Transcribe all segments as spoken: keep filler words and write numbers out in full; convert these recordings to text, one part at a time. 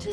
to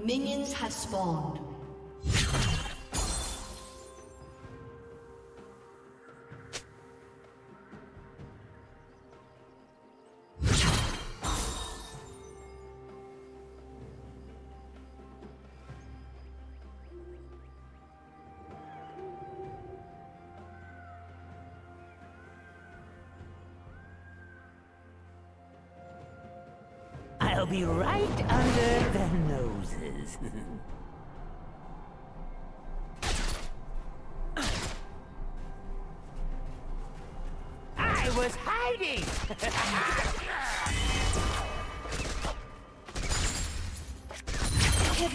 Minions have spawned. I'll be right under their noses. I was hiding! Heavens. I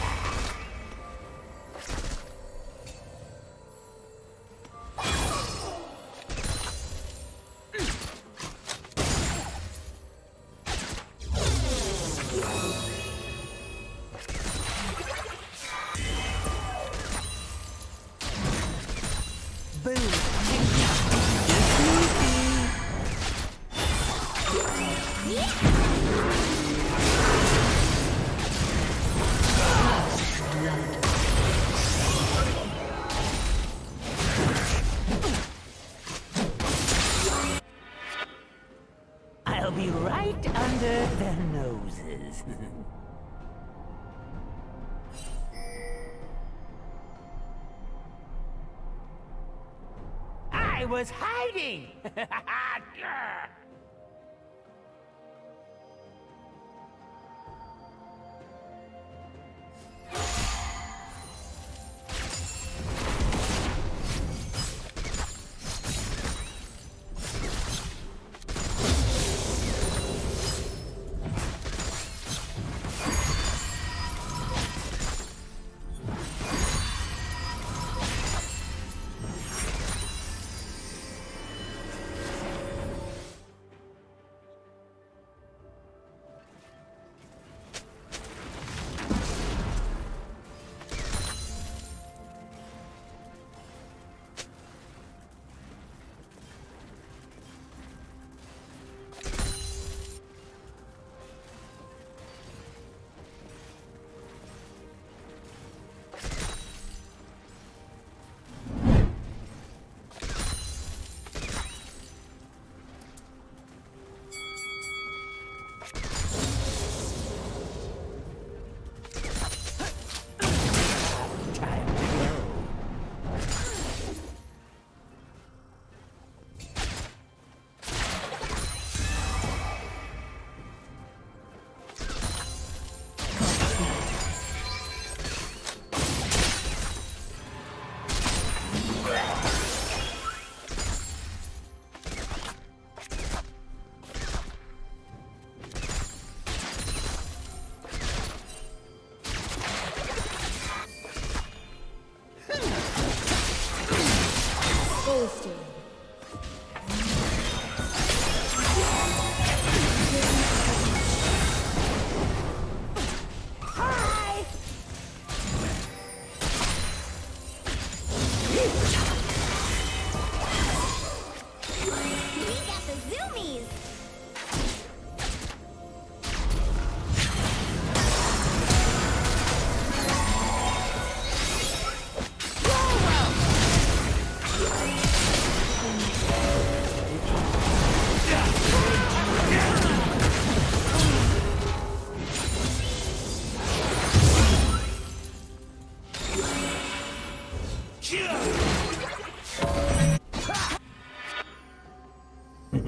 was hiding.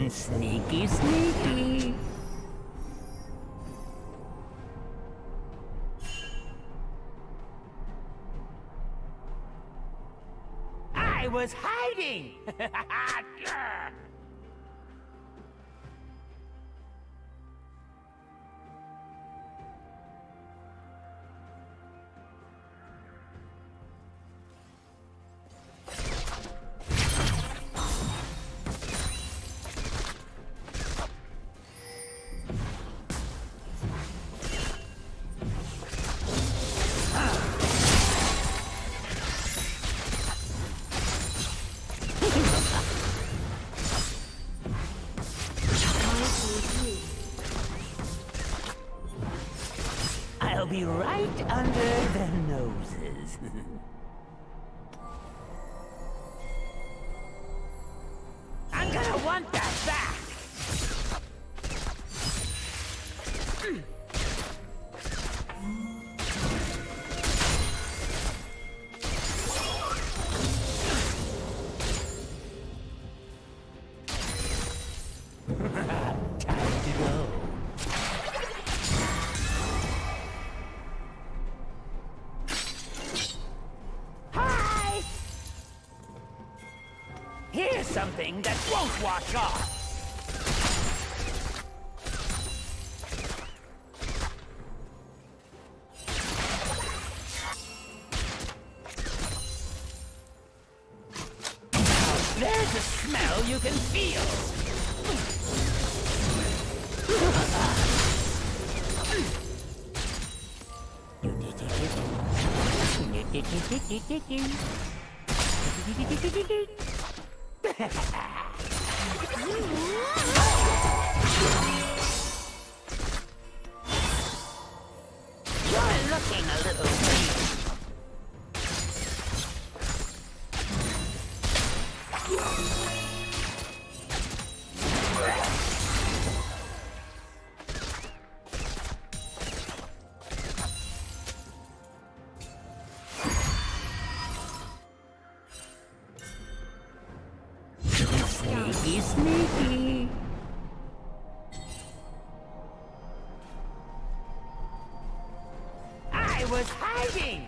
Sneaky, sneaky. I was hiding. Be right under their noses. I'm gonna want that back. Something that won't wash off. There's a smell you can feel. You're looking a little sneaky, sneaky. I was hiding.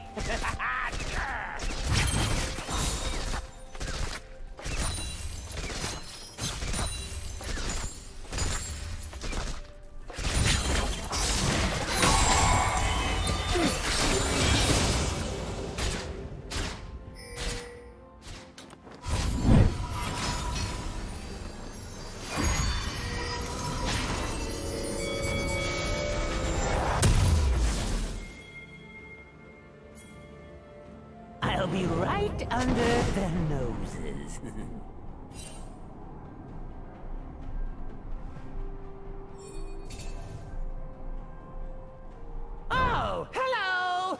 I'll be right under their noses. Oh, hello!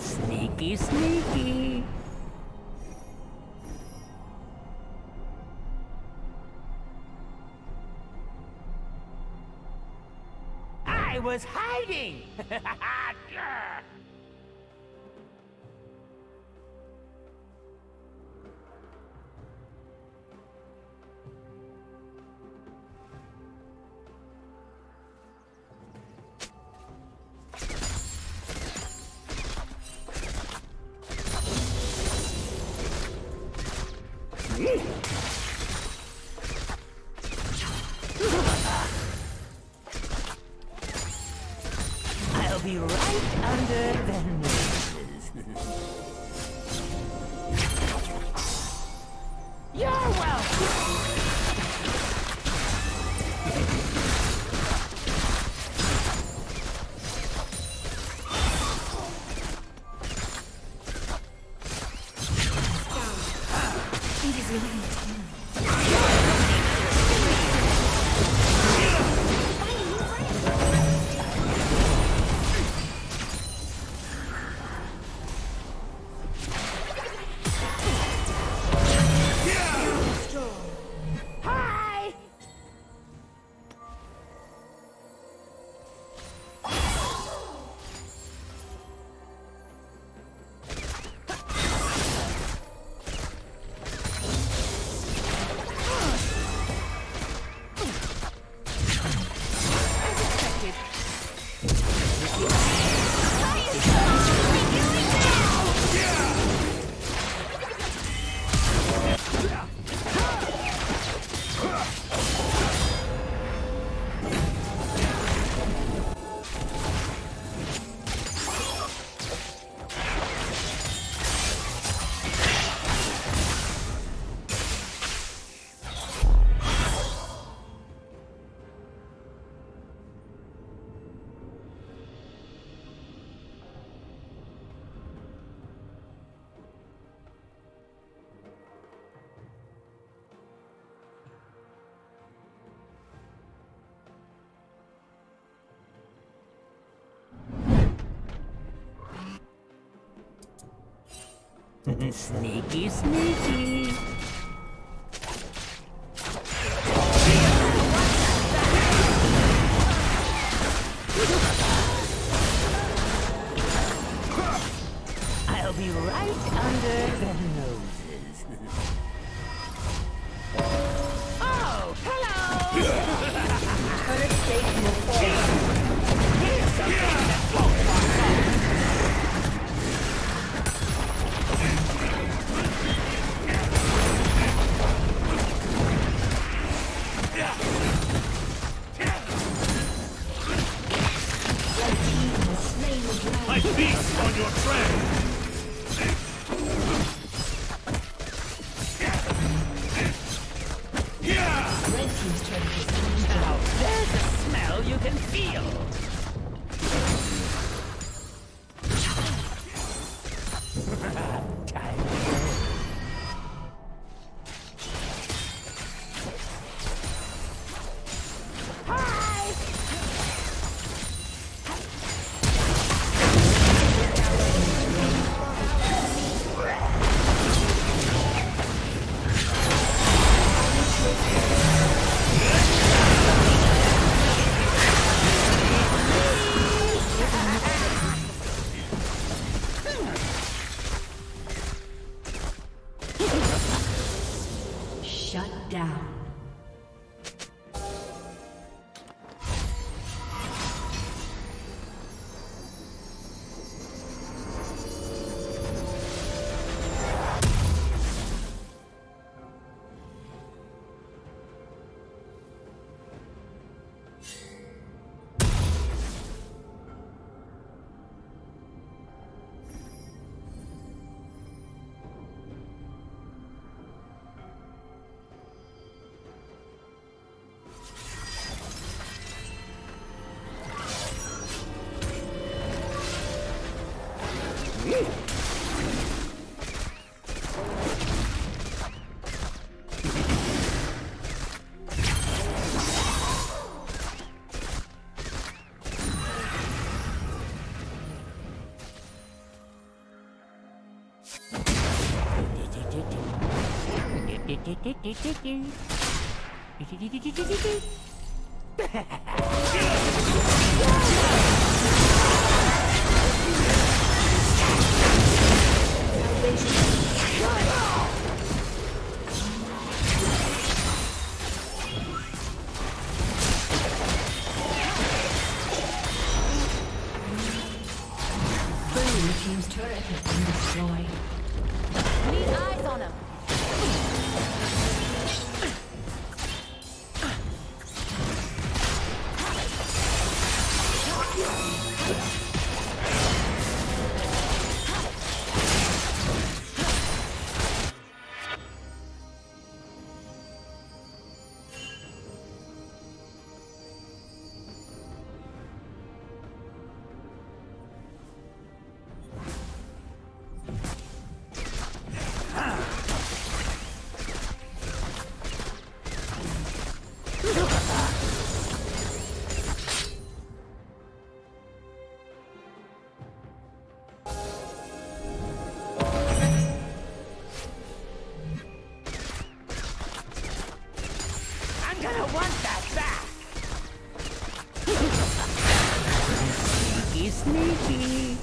Sneaky, sneaky. I was hiding. be right under their noses. You're welcome! Sneaky, sneaky. I'll be right under their noses. Oh, hello! Turret stake will fall. Here's something that won't fall. I feast on your trail! Now there's a smell you can feel! Yeah. sneaky.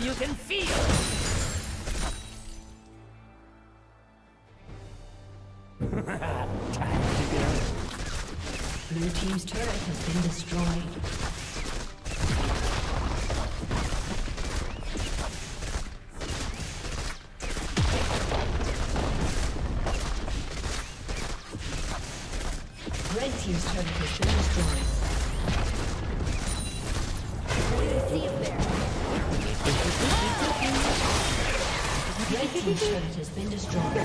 You can feel. Time to go. Blue team's turret has been destroyed. Has been destroyed.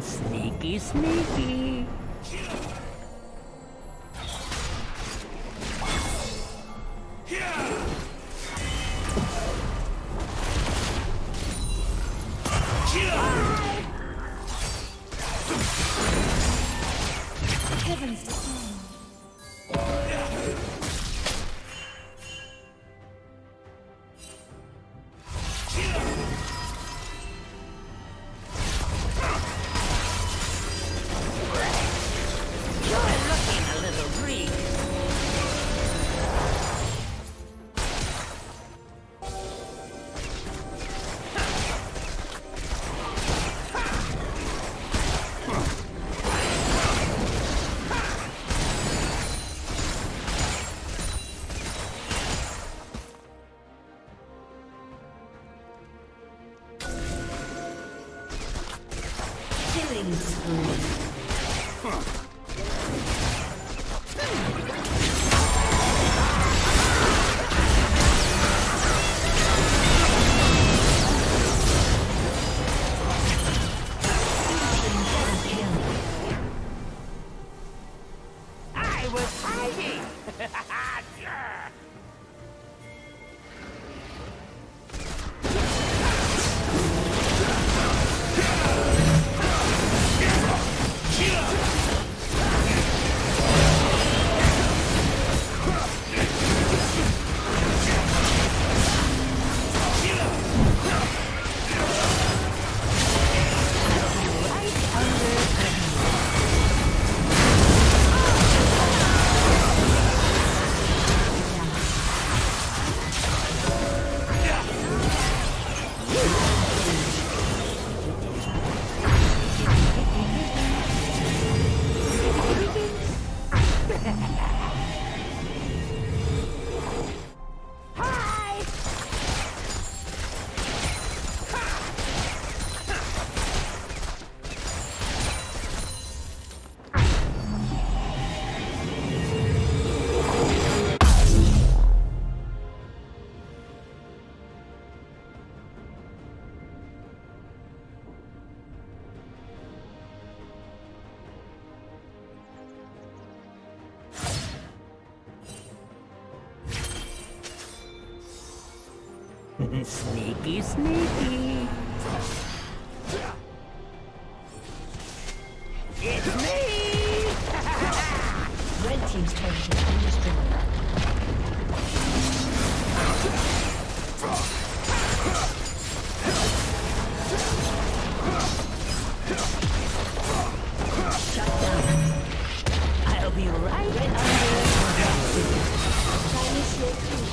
Sneaky, sneaky. Sneaky, sneaky. It's me! Red team's turret has been destroyed. Shut down. I'll be right under your feet. Punish your feet.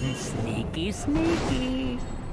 Sneaky, sneaky. Sneaky, sneaky.